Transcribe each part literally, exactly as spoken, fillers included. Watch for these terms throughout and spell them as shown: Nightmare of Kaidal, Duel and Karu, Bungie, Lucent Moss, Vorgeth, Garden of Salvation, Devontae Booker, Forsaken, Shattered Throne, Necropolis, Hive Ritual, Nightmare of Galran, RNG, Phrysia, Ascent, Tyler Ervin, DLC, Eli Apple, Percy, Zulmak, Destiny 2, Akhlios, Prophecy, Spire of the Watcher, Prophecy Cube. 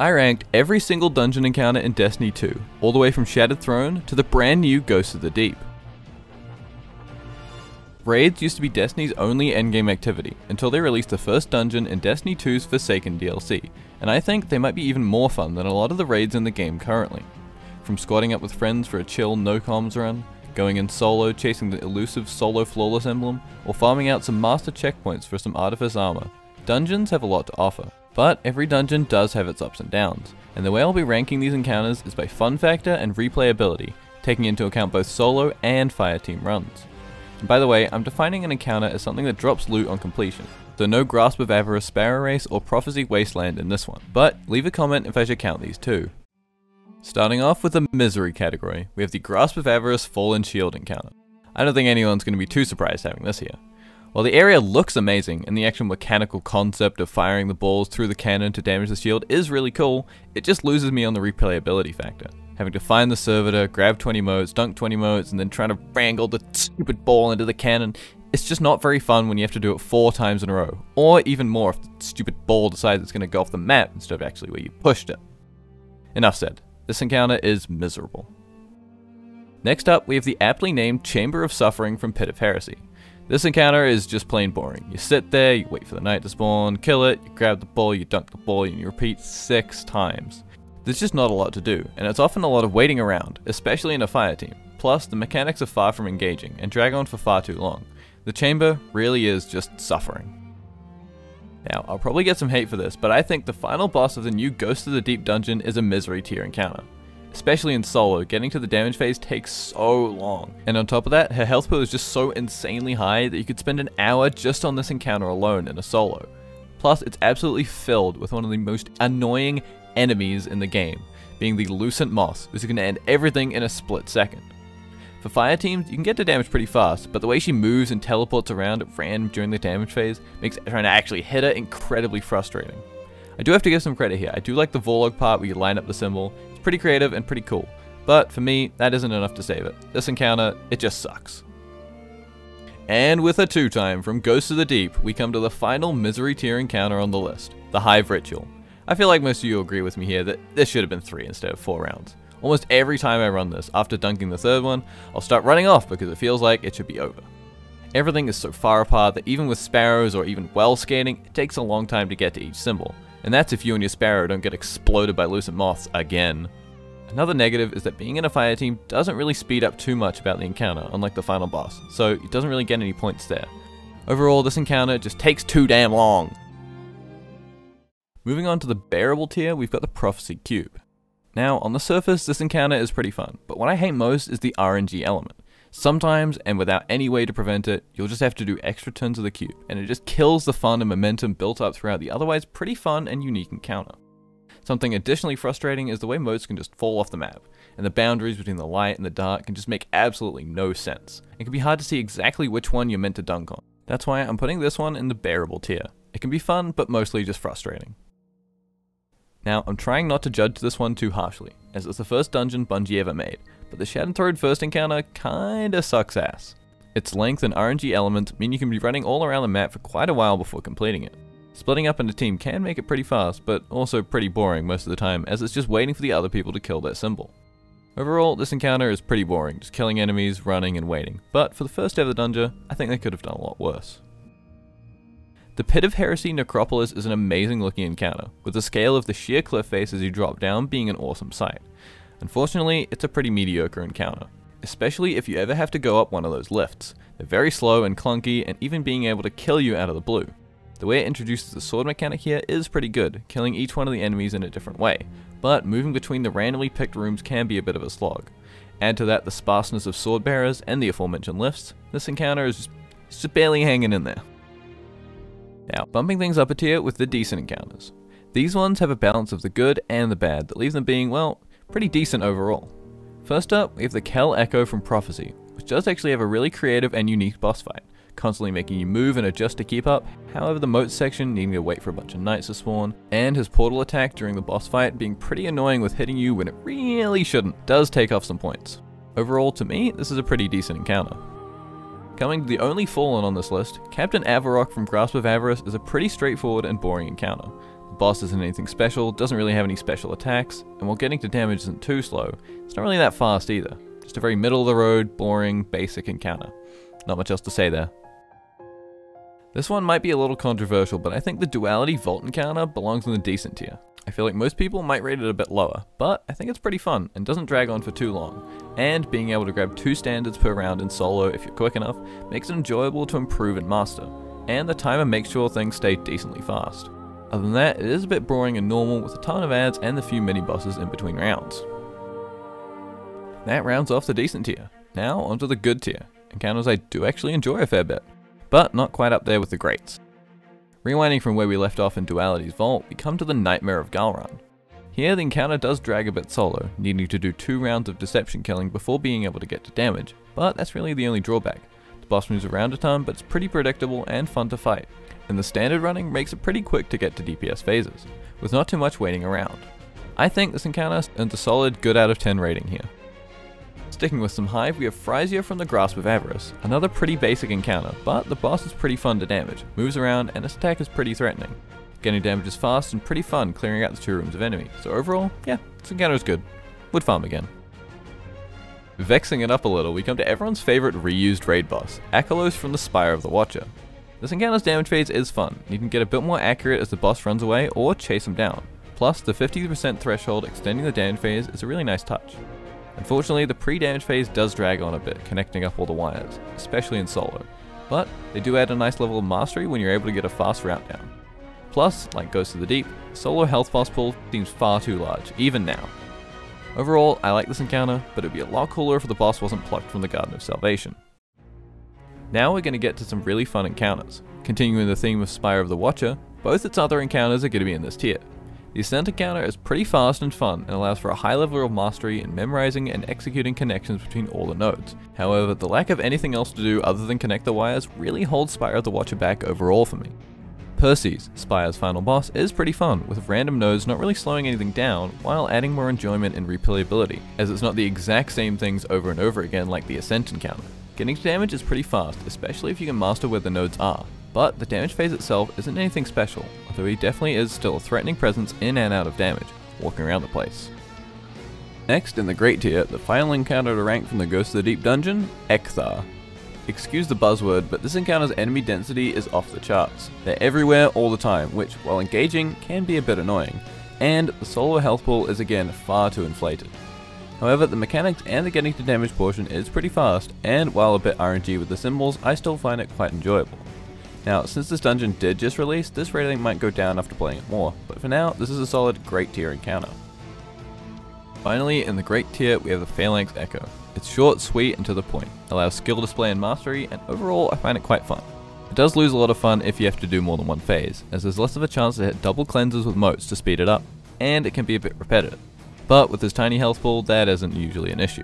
I ranked every single dungeon encounter in Destiny two, all the way from Shattered Throne to the brand new Ghosts of the Deep. Raids used to be Destiny's only endgame activity, until they released the first dungeon in Destiny two's Forsaken D L C, and I think they might be even more fun than a lot of the raids in the game currently. From squatting up with friends for a chill no comms run, going in solo chasing the elusive solo flawless emblem, or farming out some master checkpoints for some artifice armor, dungeons have a lot to offer. But every dungeon does have its ups and downs, and the way I'll be ranking these encounters is by fun factor and replayability, taking into account both solo and fire team runs. And by the way, I'm defining an encounter as something that drops loot on completion, so no Grasp of Avarice Sparrow Race or Prophecy Wasteland in this one, but leave a comment if I should count these too. Starting off with the Misery category, we have the Grasp of Avarice Fallen Shield encounter. I don't think anyone's going to be too surprised having this here. While the area looks amazing and the actual mechanical concept of firing the balls through the cannon to damage the shield is really cool, it just loses me on the replayability factor. Having to find the servitor, grab twenty motes, dunk twenty motes, and then trying to wrangle the stupid ball into the cannon, it's just not very fun when you have to do it four times in a row, or even more if the stupid ball decides it's going to go off the map instead of actually where you pushed it. Enough said, this encounter is miserable. Next up, we have the aptly named Chamber of Suffering from Pit of Heresy. This encounter is just plain boring. You sit there, you wait for the knight to spawn, kill it, you grab the ball, you dunk the ball, and you repeat six times. There's just not a lot to do, and it's often a lot of waiting around, especially in a fire team. Plus, the mechanics are far from engaging and drag on for far too long. The chamber really is just suffering. Now, I'll probably get some hate for this, but I think the final boss of the new Ghost of the Deep dungeon is a misery tier encounter. Especially in solo, getting to the damage phase takes so long, and on top of that, her health pool is just so insanely high that you could spend an hour just on this encounter alone in a solo. Plus, it's absolutely filled with one of the most annoying enemies in the game, being the Lucent Moss, who's going to end everything in a split second. For fire teams, you can get to damage pretty fast, but the way she moves and teleports around at random during the damage phase makes trying to actually hit her incredibly frustrating. I do have to give some credit here. I do like the Vorlog part where you line up the symbol. It's pretty creative and pretty cool, but for me, that isn't enough to save it. This encounter, it just sucks. And with a two-time from Ghosts of the Deep, we come to the final misery tier encounter on the list, the Hive Ritual. I feel like most of you will agree with me here that this should have been three instead of four rounds. Almost every time I run this, after dunking the third one, I'll start running off because it feels like it should be over. Everything is so far apart that even with sparrows or even well scanning, it takes a long time to get to each symbol. And that's if you and your sparrow don't get exploded by Lucent Moths again. Another negative is that being in a fire team doesn't really speed up too much about the encounter, unlike the final boss, so it doesn't really get any points there. Overall, this encounter just takes too damn long. Moving on to the bearable tier, we've got the Prophecy Cube. Now, on the surface, this encounter is pretty fun, but what I hate most is the R N G element. Sometimes, and without any way to prevent it, you'll just have to do extra turns of the cube, and it just kills the fun and momentum built up throughout the otherwise pretty fun and unique encounter. Something additionally frustrating is the way modes can just fall off the map, and the boundaries between the light and the dark can just make absolutely no sense. It can be hard to see exactly which one you're meant to dunk on. That's why I'm putting this one in the bearable tier. It can be fun, but mostly just frustrating. Now, I'm trying not to judge this one too harshly, as it's the first dungeon Bungie ever made, but the Shattered Throne first encounter kinda sucks ass. Its length and R N G elements mean you can be running all around the map for quite a while before completing it. Splitting up into team can make it pretty fast, but also pretty boring most of the time, as it's just waiting for the other people to kill their symbol. Overall, this encounter is pretty boring, just killing enemies, running and waiting, but for the first ever dungeon, I think they could have done a lot worse. The Pit of Heresy Necropolis is an amazing looking encounter, with the scale of the sheer cliff face as you drop down being an awesome sight. Unfortunately, it's a pretty mediocre encounter, especially if you ever have to go up one of those lifts. They're very slow and clunky, and even being able to kill you out of the blue. The way it introduces the sword mechanic here is pretty good, killing each one of the enemies in a different way, but moving between the randomly picked rooms can be a bit of a slog. Add to that the sparseness of sword bearers and the aforementioned lifts, this encounter is just, it's just barely hanging in there. Now, bumping things up a tier with the decent encounters. These ones have a balance of the good and the bad that leaves them being, well, pretty decent overall. First up, we have the Kel Echo from Prophecy, which does actually have a really creative and unique boss fight, constantly making you move and adjust to keep up, however the moat section needing to wait for a bunch of knights to spawn, and his portal attack during the boss fight being pretty annoying with hitting you when it really shouldn't, does take off some points. Overall, to me, this is a pretty decent encounter. Coming to the only fallen on this list, Captain Avarok from Grasp of Avarice is a pretty straightforward and boring encounter. The boss isn't anything special, doesn't really have any special attacks, and while getting to damage isn't too slow, it's not really that fast either. Just a very middle of the road, boring, basic encounter. Not much else to say there. This one might be a little controversial, but I think the Duality Vault encounter belongs in the decent tier. I feel like most people might rate it a bit lower, but I think it's pretty fun and doesn't drag on for too long, and being able to grab two standards per round in solo if you're quick enough makes it enjoyable to improve and master, and the timer makes sure things stay decently fast. Other than that, it is a bit boring and normal with a ton of ads and the few mini-bosses in between rounds. That rounds off the decent tier. Now onto the good tier, encounters I do actually enjoy a fair bit, but not quite up there with the greats. Rewinding from where we left off in Duality's Vault, we come to the Nightmare of Galran. Here the encounter does drag a bit solo, needing to do two rounds of deception killing before being able to get to damage, but that's really the only drawback. The boss moves around a ton, but it's pretty predictable and fun to fight, and the standard running makes it pretty quick to get to D P S phases, with not too much waiting around. I think this encounter earns a solid good out of ten rating here. Sticking with some Hive, we have Phrysia from the Grasp of Avarice, another pretty basic encounter, but the boss is pretty fun to damage, moves around, and its attack is pretty threatening. Getting damage is fast and pretty fun clearing out the two rooms of enemy, so overall, yeah, this encounter is good. Would farm again. Vexing it up a little, we come to everyone's favourite reused raid boss, Akhlios from the Spire of the Watcher. This encounter's damage phase is fun, and you can get a bit more accurate as the boss runs away or chase him down, plus the fifty percent threshold extending the damage phase is a really nice touch. Unfortunately, the pre-damage phase does drag on a bit, connecting up all the wires, especially in solo, but they do add a nice level of mastery when you're able to get a fast route down. Plus, like Ghosts of the Deep, solo health boss pool seems far too large, even now. Overall, I like this encounter, but it'd be a lot cooler if the boss wasn't plucked from the Garden of Salvation. Now we're going to get to some really fun encounters. Continuing the theme of Spire of the Watcher, both its other encounters are going to be in this tier. The Ascent encounter is pretty fast and fun, and allows for a high level of mastery in memorizing and executing connections between all the nodes. However, the lack of anything else to do other than connect the wires really holds Spire of the Watcher back overall for me. Percy's, Spire's final boss, is pretty fun, with random nodes not really slowing anything down, while adding more enjoyment and replayability, as it's not the exact same things over and over again like the Ascent encounter. Getting to damage is pretty fast, especially if you can master where the nodes are. But the damage phase itself isn't anything special, although he definitely is still a threatening presence in and out of damage, walking around the place. Next in the great tier, the final encounter to rank from the Ghosts of the Deep dungeon, Ekthar. Excuse the buzzword, but this encounter's enemy density is off the charts. They're everywhere all the time, which, while engaging, can be a bit annoying, and the solo health pool is again far too inflated. However, the mechanics and the getting to damage portion is pretty fast, and while a bit R N G with the symbols, I still find it quite enjoyable. Now, since this dungeon did just release, this rating might go down after playing it more, but for now, this is a solid great tier encounter. Finally, in the great tier, we have the Phalanx Echo. It's short, sweet, and to the point, allows skill display and mastery, and overall, I find it quite fun. It does lose a lot of fun if you have to do more than one phase, as there's less of a chance to hit double cleanses with motes to speed it up, and it can be a bit repetitive. But with this tiny health pool, that isn't usually an issue.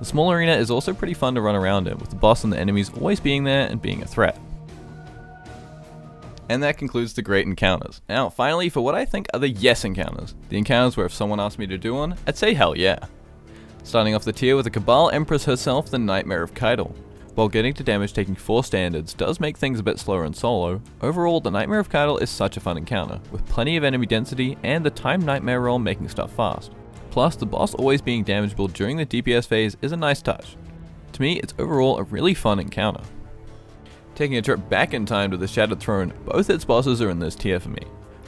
The small arena is also pretty fun to run around in, with the boss and the enemies always being there and being a threat. And that concludes the great encounters. Now finally for what I think are the yes encounters. The encounters where if someone asked me to do one, I'd say hell yeah. Starting off the tier with the Cabal Empress herself, the Nightmare of Kaidal. While getting to damage taking four standards does make things a bit slower in solo, overall the Nightmare of Kaidal is such a fun encounter, with plenty of enemy density and the timed nightmare roll making stuff fast. Plus the boss always being damageable during the D P S phase is a nice touch. To me it's overall a really fun encounter. Taking a trip back in time to the Shattered Throne, both its bosses are in this tier for me.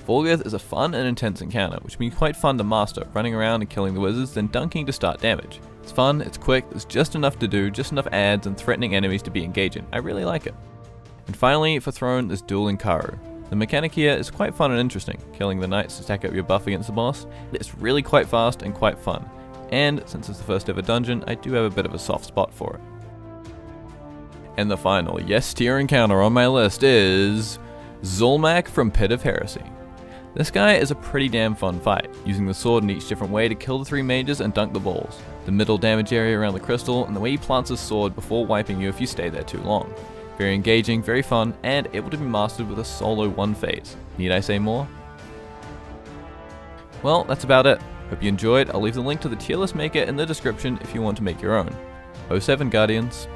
Vorgeth is a fun and intense encounter, which can be quite fun to master, running around and killing the wizards, then dunking to start damage. It's fun, it's quick, there's just enough to do, just enough adds and threatening enemies to be engaging. I really like it. And finally, for Throne, there's Duel and Karu. The mechanic here is quite fun and interesting, killing the knights to stack up your buff against the boss. It's really quite fast and quite fun, and since it's the first ever dungeon, I do have a bit of a soft spot for it. And the final yes tier encounter on my list is Zulmak from Pit of Heresy. This guy is a pretty damn fun fight, using the sword in each different way to kill the three mages and dunk the balls, the middle damage area around the crystal, and the way he plants his sword before wiping you if you stay there too long. Very engaging, very fun, and able to be mastered with a solo one phase. Need I say more? Well, that's about it. Hope you enjoyed. I'll leave the link to the tier list maker in the description if you want to make your own. oh seven Guardians.